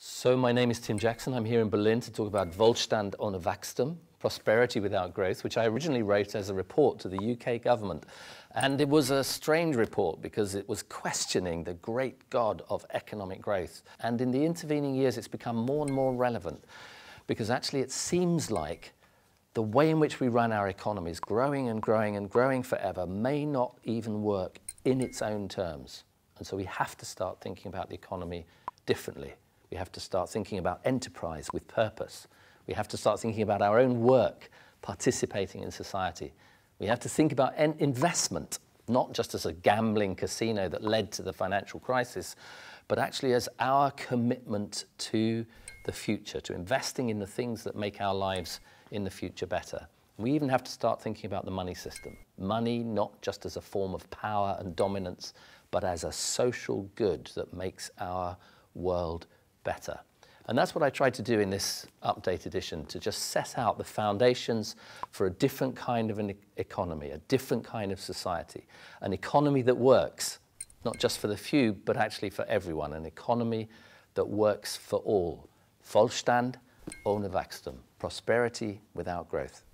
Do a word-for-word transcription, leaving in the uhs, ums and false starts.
So my name is Tim Jackson. I'm here in Berlin to talk about Wohlstand ohne Wachstum, Prosperity Without Growth, which I originally wrote as a report to the U K government. And it was a strange report because it was questioning the great God of economic growth. And in the intervening years, it's become more and more relevant because actually it seems like the way in which we run our economies, growing and growing and growing forever, may not even work in its own terms. And so we have to start thinking about the economy differently. We have to start thinking about enterprise with purpose. We have to start thinking about our own work, participating in society. We have to think about en- investment, not just as a gambling casino that led to the financial crisis, but actually as our commitment to the future, to investing in the things that make our lives in the future better. We even have to start thinking about the money system. Money not just as a form of power and dominance, but as a social good that makes our world better. And that's what I tried to do in this update edition, to just set out the foundations for a different kind of an economy, a different kind of society, an economy that works, not just for the few, but actually for everyone, an economy that works for all. Wohlstand ohne Wachstum, prosperity without growth.